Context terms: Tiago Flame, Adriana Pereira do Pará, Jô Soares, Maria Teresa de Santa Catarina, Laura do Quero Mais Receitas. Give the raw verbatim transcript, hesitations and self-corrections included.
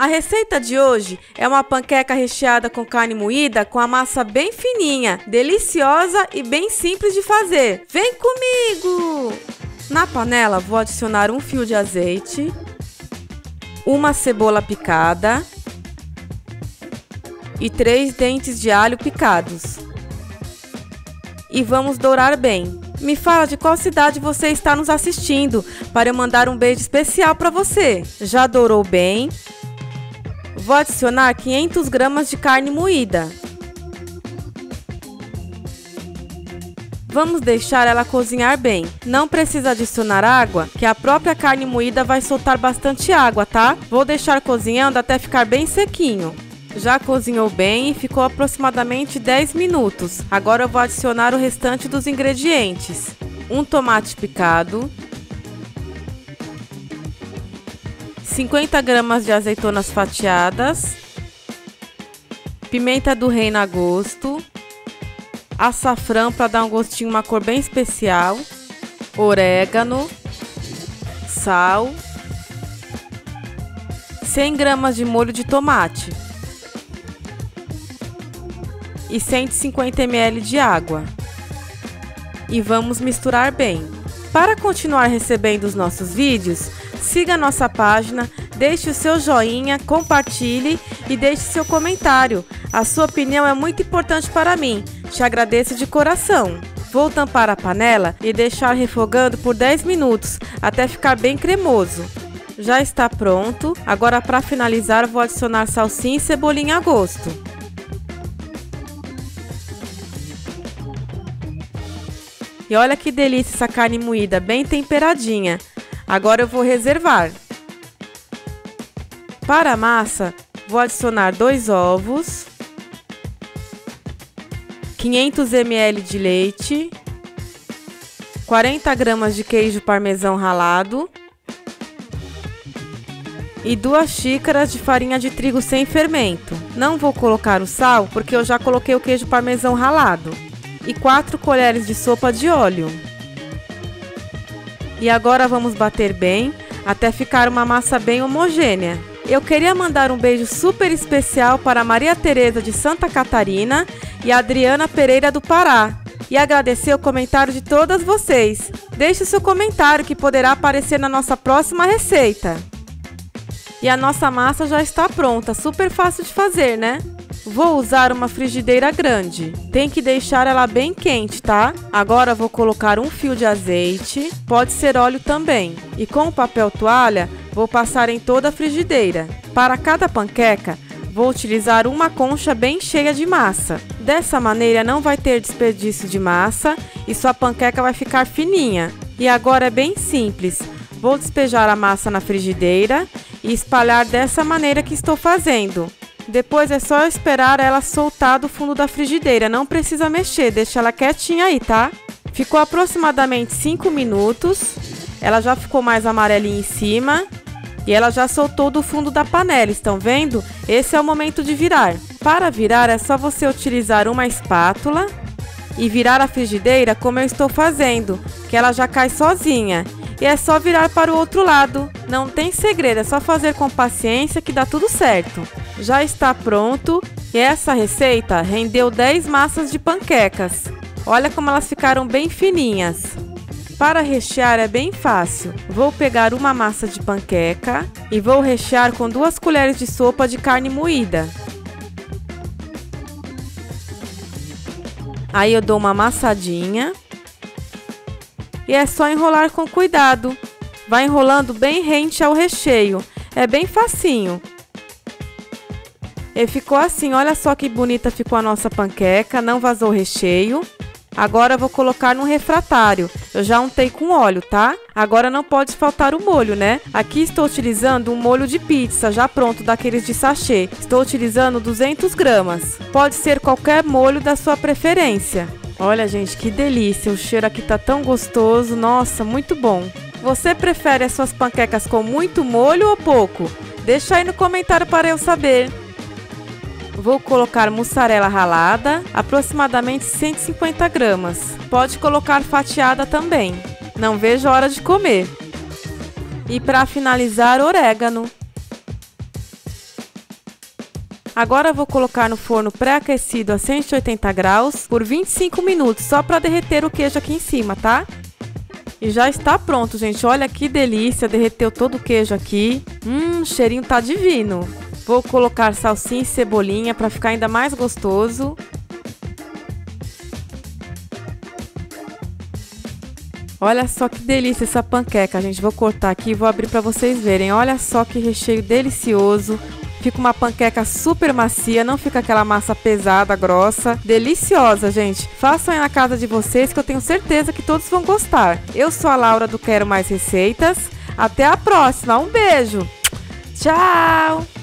A receita de hoje é uma panqueca recheada com carne moída com a massa bem fininha, deliciosa e bem simples de fazer. Vem comigo! Na panela vou adicionar um fio de azeite, uma cebola picada e três dentes de alho picados. E vamos dourar bem. Me fala de qual cidade você está nos assistindo, para eu mandar um beijo especial para você. Já dourou bem? Vou adicionar quinhentas gramas de carne moída. Vamos deixar ela cozinhar bem. Não precisa adicionar água, que a própria carne moída vai soltar bastante água, tá? Vou deixar cozinhando até ficar bem sequinho. Já cozinhou bem e ficou aproximadamente dez minutos. Agora eu vou adicionar o restante dos ingredientes. Um tomate picado, cinquenta gramas de azeitonas fatiadas, pimenta do reino a gosto, açafrão para dar um gostinho, uma cor bem especial, orégano, sal, cem gramas de molho de tomate e cento e cinquenta mililitros de água. E vamos misturar bem. Para continuar recebendo os nossos vídeos, siga a nossa página, deixe o seu joinha, compartilhe e deixe seu comentário. A sua opinião é muito importante para mim. Te agradeço de coração. Vou tampar a panela e deixar refogando por dez minutos, até ficar bem cremoso. Já está pronto. Agora, para finalizar, vou adicionar salsinha e cebolinha a gosto. E olha que delícia essa carne moída, bem temperadinha. Agora eu vou reservar. Para a massa, vou adicionar dois ovos, quinhentos mililitros de leite, quarenta gramas de queijo parmesão ralado e duas xícaras de farinha de trigo sem fermento. Não vou colocar o sal, porque eu já coloquei o queijo parmesão ralado. E quatro colheres de sopa de óleo. E agora vamos bater bem, até ficar uma massa bem homogênea. Eu queria mandar um beijo super especial para Maria Teresa de Santa Catarina e Adriana Pereira do Pará. E agradecer o comentário de todas vocês. Deixe o seu comentário que poderá aparecer na nossa próxima receita. E a nossa massa já está pronta, super fácil de fazer, né? Vou usar uma frigideira grande. Tem que deixar ela bem quente, tá? Agora vou colocar um fio de azeite, pode ser óleo também. E com o papel toalha, vou passar em toda a frigideira. Para cada panqueca, vou utilizar uma concha bem cheia de massa. Dessa maneira não vai ter desperdício de massa e sua panqueca vai ficar fininha. E agora é bem simples. Vou despejar a massa na frigideira e espalhar dessa maneira que estou fazendo. Depois é só esperar ela soltar do fundo da frigideira, não precisa mexer, deixa ela quietinha aí, tá? Ficou aproximadamente cinco minutos, ela já ficou mais amarelinha em cima e ela já soltou do fundo da panela, estão vendo? Esse é o momento de virar. Para virar é só você utilizar uma espátula e virar a frigideira como eu estou fazendo, que ela já cai sozinha. E é só virar para o outro lado. Não tem segredo, é só fazer com paciência que dá tudo certo. Já está pronto e essa receita rendeu dez massas de panquecas. Olha como elas ficaram bem fininhas. Para rechear é bem fácil. Vou pegar uma massa de panqueca e vou rechear com duas colheres de sopa de carne moída. Aí eu dou uma amassadinha. E é só enrolar com cuidado. Vai enrolando bem rente ao recheio. É bem facinho. E ficou assim. Olha só que bonita ficou a nossa panqueca. Não vazou o recheio. Agora eu vou colocar no refratário. Eu já untei com óleo, tá? Agora não pode faltar o molho, né? Aqui estou utilizando um molho de pizza, já pronto, daqueles de sachê. Estou utilizando duzentas gramas. Pode ser qualquer molho da sua preferência. Olha, gente, que delícia! O cheiro aqui tá tão gostoso, nossa, muito bom! Você prefere as suas panquecas com muito molho ou pouco? Deixa aí no comentário para eu saber! Vou colocar mussarela ralada, aproximadamente cento e cinquenta gramas. Pode colocar fatiada também. Não vejo a hora de comer! E para finalizar, orégano. Agora vou colocar no forno pré-aquecido a cento e oitenta graus por vinte e cinco minutos, só para derreter o queijo aqui em cima, tá? E já está pronto, gente. Olha que delícia, derreteu todo o queijo aqui. Hum, o cheirinho tá divino. Vou colocar salsinha e cebolinha para ficar ainda mais gostoso. Olha só que delícia essa panqueca, gente. Vou cortar aqui e vou abrir para vocês verem. Olha só que recheio delicioso. Fica uma panqueca super macia, não fica aquela massa pesada, grossa. Deliciosa, gente. Façam aí na casa de vocês que eu tenho certeza que todos vão gostar. Eu sou a Laura do Quero Mais Receitas. Até a próxima. Um beijo. Tchau.